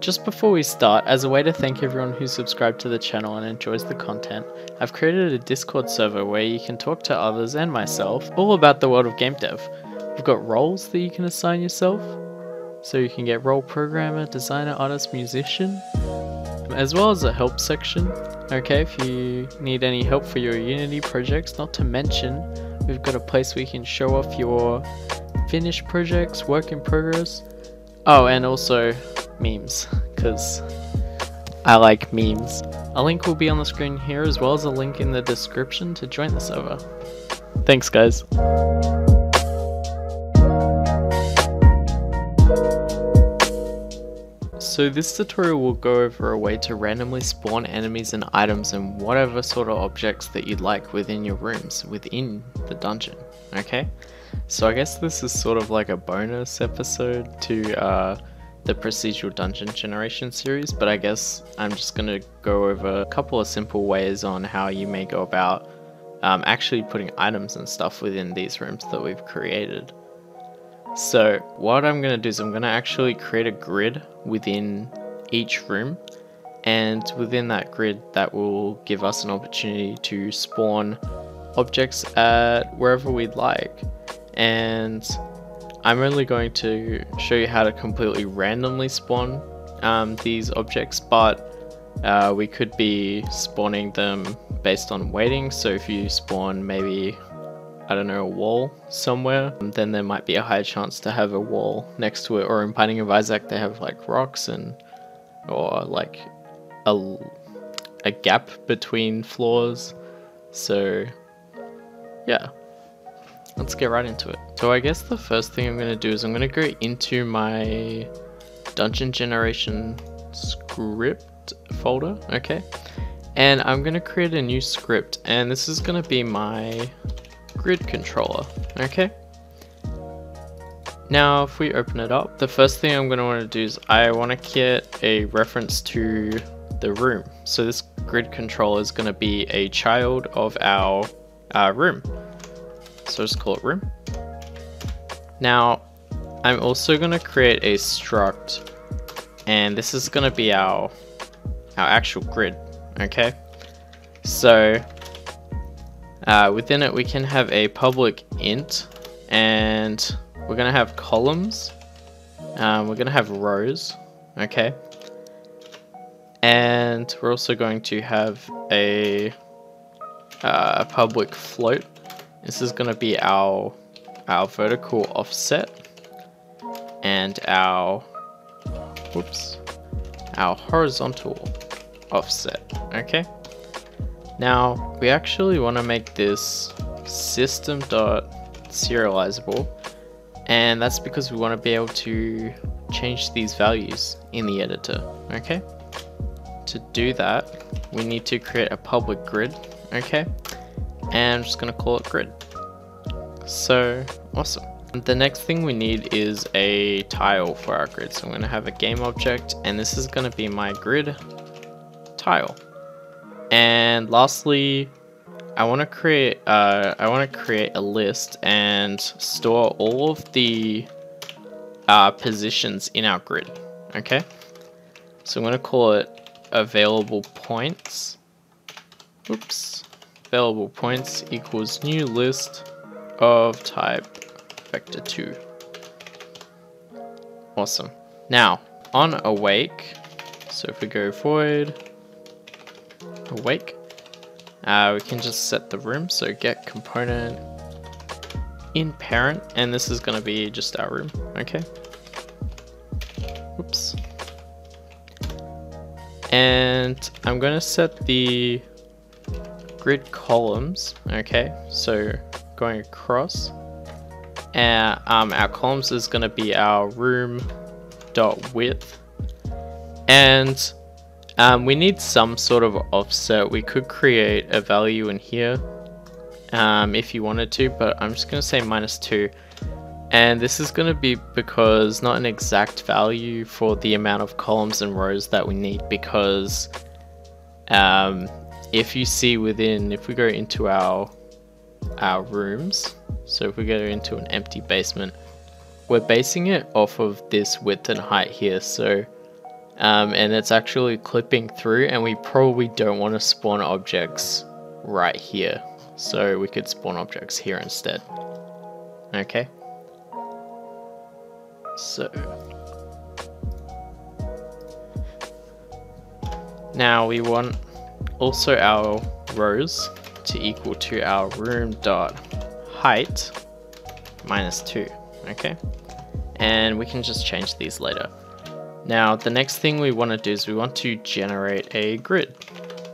Just before we start, as a way to thank everyone who's subscribed to the channel and enjoys the content, I've created a Discord server where you can talk to others and myself all about the world of game dev. We've got roles that you can assign yourself, so you can get role programmer, designer, artist, musician, as well as a help section, okay, if you need any help for your Unity projects. Not to mention, we've got a place where you can show off your finished projects, work in progress, oh, and also memes, because I like memes. A link will be on the screen here, as well as a link in the description to join the server. Thanks guys. So this tutorial will go over a way to randomly spawn enemies and items and whatever sort of objects that you'd like within your rooms, within the dungeon, okay? So I guess this is sort of like a bonus episode to the procedural dungeon generation series, but I guess I'm just going to go over a couple of simple ways on how you may go about actually putting items and stuff within these rooms that we've created. So what I'm going to do is I'm going to actually create a grid within each room, and within that grid that will give us an opportunity to spawn objects at wherever we'd like. And I'm only going to show you how to completely randomly spawn these objects, but we could be spawning them based on weighting. So if you spawn maybe, I don't know, a wall somewhere, then there might be a higher chance to have a wall next to it. Or in Binding of Isaac they have like rocks and or like a gap between floors. So yeah, let's get right into it. So I guess the first thing I'm going to do is I'm going to go into my dungeon generation script folder, okay? And I'm going to create a new script, and this is going to be my grid controller, okay? Now if we open it up, the first thing I'm going to want to do is I want to get a reference to the room. So this grid controller is going to be a child of our room. So just call it room. Now I'm also going to create a struct, and this is going to be our actual grid, okay? So within it we can have a public int, and we're going to have columns, we're going to have rows, okay? And we're also going to have a public float. This is going to be our vertical offset and our horizontal offset, okay? Now we actually want to make this system.serializable, and that's because we want to be able to change these values in the editor, okay? To do that, we need to create a public grid, okay? And I'm just going to call it grid. So awesome. The next thing we need is a tile for our grid. So I'm going to have a game object, and this is going to be my grid tile. And lastly, I want to create a list and store all of the positions in our grid, okay? So I'm going to call it available points. Available points equals new list of type vector2. Awesome. Now on awake, so if we go void awake, we can just set the room. So get component in parent, and this is going to be just our room, okay? And I'm going to set the grid columns, okay? So going across, and our columns is going to be our room dot width, and we need some sort of offset. We could create a value in here if you wanted to, but I'm just going to say -2, and this is going to be because not an exact value for the amount of columns and rows that we need, because if you see within, if we go into our rooms, so if we go into an empty basement, we're basing it off of this width and height here. So and it's actually clipping through, and we probably don't want to spawn objects right here. So we could spawn objects here instead. Okay. So. Now we want also our rows to equal to our room dot height minus 2. Okay. And we can just change these later. Now the next thing we want to do is we want to generate a grid.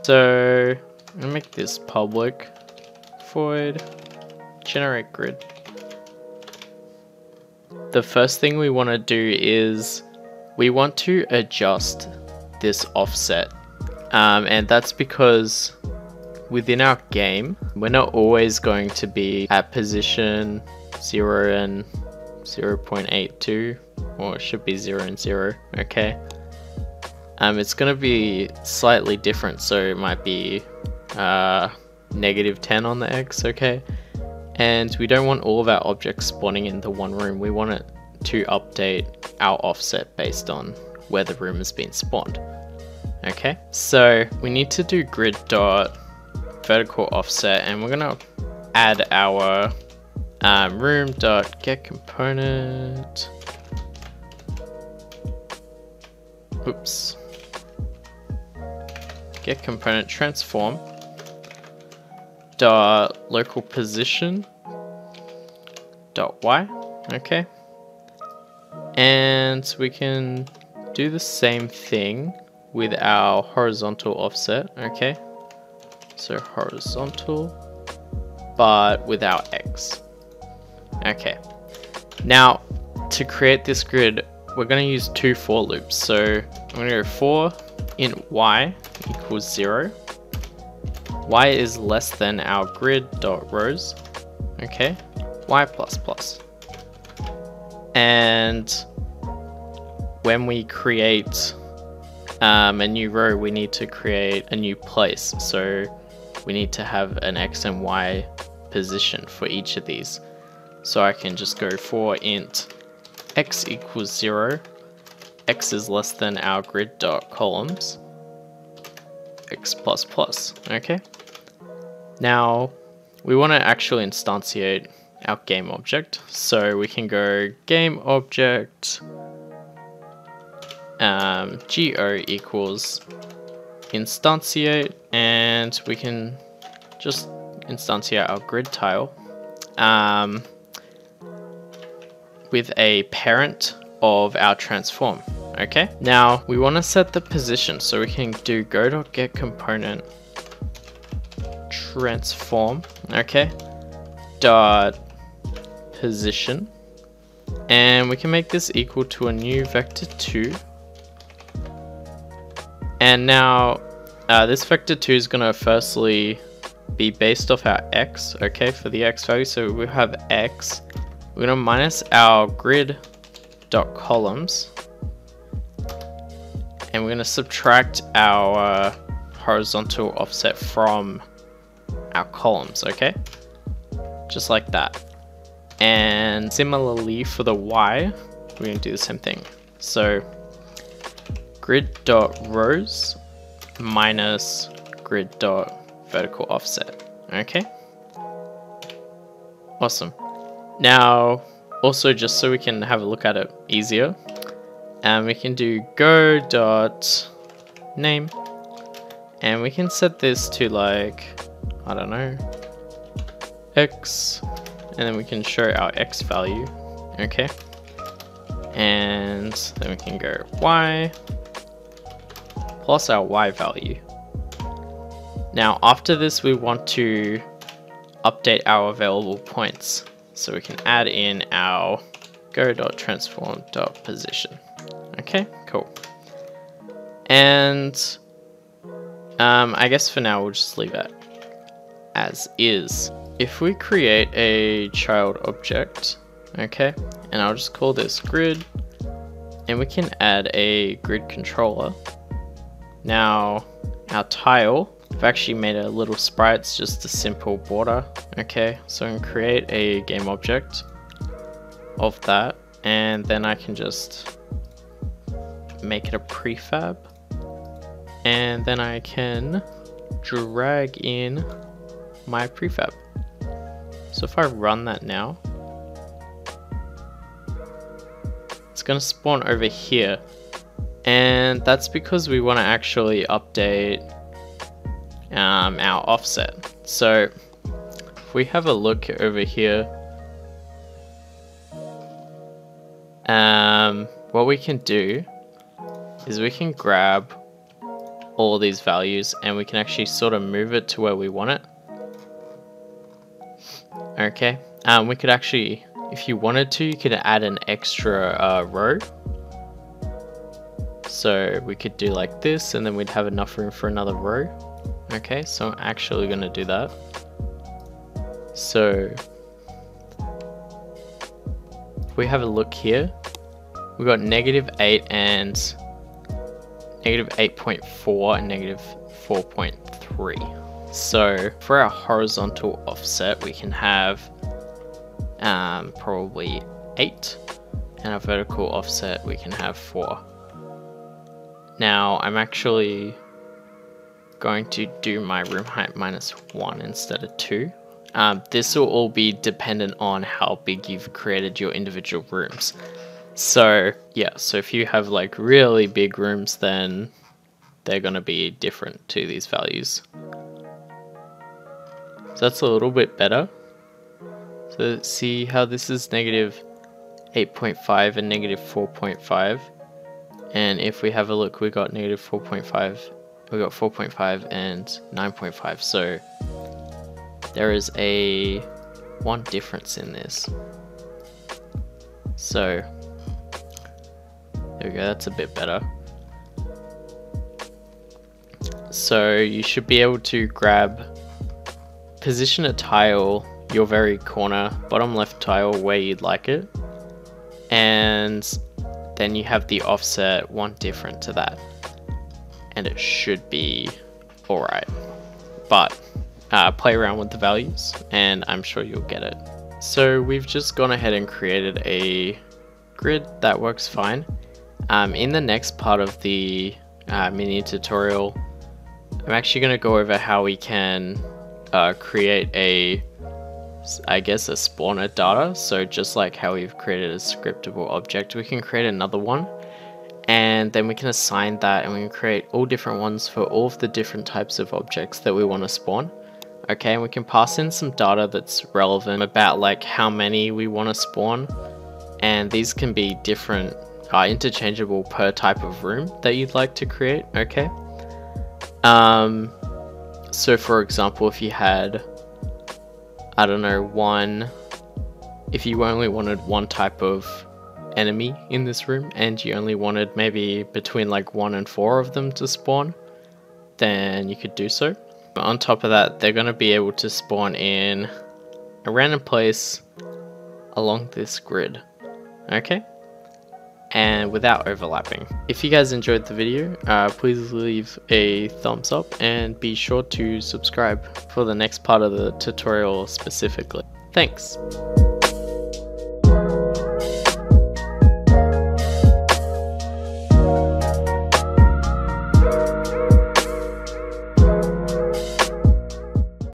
So I'm gonna make this public. Void generate grid. The first thing we want to do is we want to adjust this offset, and that's because within our game we're not always going to be at position 0 and 0.82, or it should be 0 and 0, okay? It's going to be slightly different, so it might be negative 10 on the X, okay? And we don't want all of our objects spawning in the one room. We want it to update our offset based on where the room has been spawned, okay? So we need to do grid dot vertical offset, and we're gonna add our room dot get component. Oops. Get component transform dot local position dot y. Okay, and we can do the same thing with our horizontal offset. Okay, so horizontal, but without X. Okay, now to create this grid, we're going to use two for loops. So I'm going to go for int y equals 0. Y is less than our grid dot rows. Okay, y plus plus. And when we create a new row, we need to create a new place. So we need to have an X and Y position for each of these. So I can just go for int X equals 0. X is less than our grid dot columns. X plus plus. Okay. Now we want to actually instantiate our game object, so we can go game object go equals instantiate, and we can just instantiate our grid tile with a parent of our transform. Okay, now we want to set the position, so we can do go.getComponent transform, okay, dot position, and we can make this equal to a new vector 2. And now this vector 2 is going to firstly be based off our X, okay, for the X value. So we have X, we're going to minus our grid dot columns, and we're going to subtract our horizontal offset from our columns, okay, just like that. And similarly for the Y, we're going to do the same thing. So grid dot rows minus grid dot vertical offset. Okay, awesome. Now also, just so we can have a look at it easier, and we can do go dot name, and we can set this to, like, I don't know, X, and then we can show our X value, okay, and then we can go Y plus our Y value. Now after this, we want to update our available points, so we can add in our go.transform.position. Okay, cool. And I guess for now we'll just leave it as is. If we create a child object, okay, and I'll just call this grid, and we can add a grid controller. Now our tile, I've actually made a little sprite, it's just a simple border. Okay, so I can create a game object of that, and then I can just make it a prefab, and then I can drag in my prefab. So if I run that now, it's gonna spawn over here, and that's because we want to actually update our offset. So if we have a look over here, what we can do is we can grab all these values and we can actually sort of move it to where we want it. Okay, we could actually, if you wanted to, you could add an extra row. So we could do like this, and then we'd have enough room for another row. Okay, so I'm actually gonna do that. So if we have a look here, we got -8 and -8.4 and -4.3. So for our horizontal offset, we can have probably 8, and our vertical offset we can have 4. Now I'm actually going to do my room height -1 instead of 2. This will all be dependent on how big you've created your individual rooms. So yeah, so if you have like really big rooms, then they're gonna be different to these values. So that's a little bit better. So see how this is -8.5 and -4.5. And if we have a look, we got -4.5, we got 4.5 and 9.5. So there is one difference in this. So there we go, that's a bit better. So you should be able to position a tile, your very corner, bottom left tile where you'd like it. And then you have the offset one different to that. And it should be all right. But play around with the values and I'm sure you'll get it. So we've just gone ahead and created a grid that works fine. In the next part of the mini tutorial, I'm actually going to go over how we can create a spawner data. So just like how we've created a scriptable object, we can create another one, and then we can assign that, and we can create all different ones for all of the different types of objects that we want to spawn. Okay, and we can pass in some data that's relevant about like how many we want to spawn, and these can be different, are interchangeable per type of room that you'd like to create. Okay, so for example, if you had, I don't know, if you only wanted one type of enemy in this room and you only wanted maybe between like 1 and 4 of them to spawn, then you could do so. But on top of that, they're going to be able to spawn in a random place along this grid. Okay, and without overlapping. If you guys enjoyed the video, please leave a thumbs up and be sure to subscribe for the next part of the tutorial specifically. Thanks.